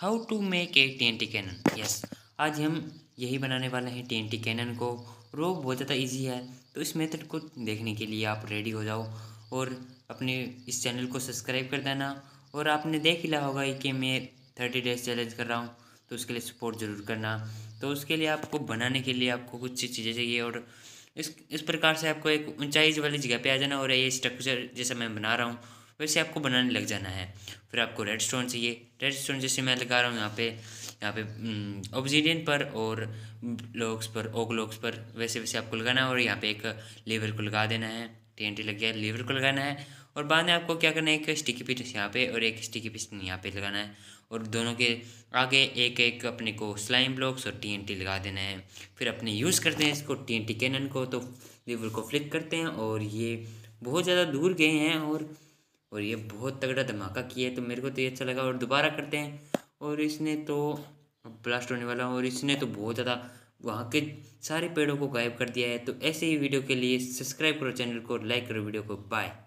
How to make a TNT cannon. Yes, आज हम यही बनाने वाले हैं TNT कैनन को। रो बहुत ज़्यादा इजी है, तो इस मेथड को देखने के लिए आप रेडी हो जाओ और अपने इस चैनल को सब्सक्राइब कर देना। और आपने देख ही लिया होगा कि मैं 30 डेज चैलेंज कर रहा हूँ, तो उसके लिए सपोर्ट ज़रूर करना। तो उसके लिए आपको बनाने के लिए आपको कुछ चीज़ें चाहिए और इस प्रकार से आपको एक ऊंचाई वाली जगह पे आ जाना और ये स्ट्रक्चर जैसा मैं बना रहा हूँ वैसे आपको बनाने लग जाना है। फिर आपको रेडस्टोन चाहिए, रेडस्टोन जैसे मैं लगा रहा हूँ यहाँ पे ऑब्सीडियन पर और ब्लॉक्स पर, ओक ब्लॉक्स पर वैसे आपको लगाना है। और यहाँ पे एक लेवर को लगा देना है, TNT लग गया, लेवर को लगाना है। और बाद में आपको क्या करना है, एक स्टिकी पिस्टन यहाँ पे और एक स्टिकी पिस्टन यहाँ पे लगाना है और दोनों के आगे एक एक अपने को स्लाइम ब्लॉक्स और TNT लगा देना है। फिर अपने यूज़ करते हैं इसको TNT कैनन को, तो लेवर को फ्लिक करते हैं और ये बहुत ज़्यादा दूर गए हैं और ये बहुत तगड़ा धमाका किया है, तो मेरे को तो ये अच्छा लगा। और दोबारा करते हैं और इसने तो ब्लास्ट होने वाला और इसने तो बहुत ज़्यादा वहाँ के सारे पेड़ों को गायब कर दिया है। तो ऐसे ही वीडियो के लिए सब्सक्राइब करो चैनल को, लाइक करो वीडियो को। बाय।